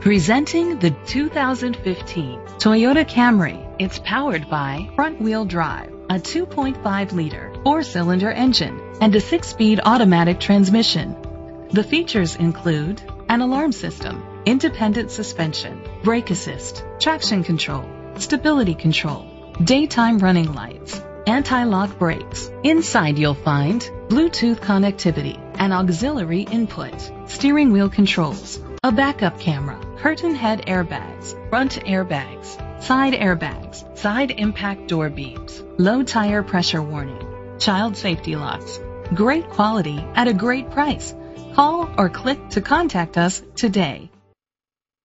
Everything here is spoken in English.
Presenting the 2015 Toyota Camry. It's powered by front-wheel drive, a 2.5-liter 4-cylinder engine, and a 6-speed automatic transmission. The features include an alarm system, independent suspension, brake assist, traction control, stability control, daytime running lights, anti-lock brakes. Inside you'll find Bluetooth connectivity, an auxiliary input, steering wheel controls, a backup camera, curtain head airbags, front airbags, side impact door beams, low tire pressure warning, child safety locks. Great quality at a great price. Call or click to contact us today.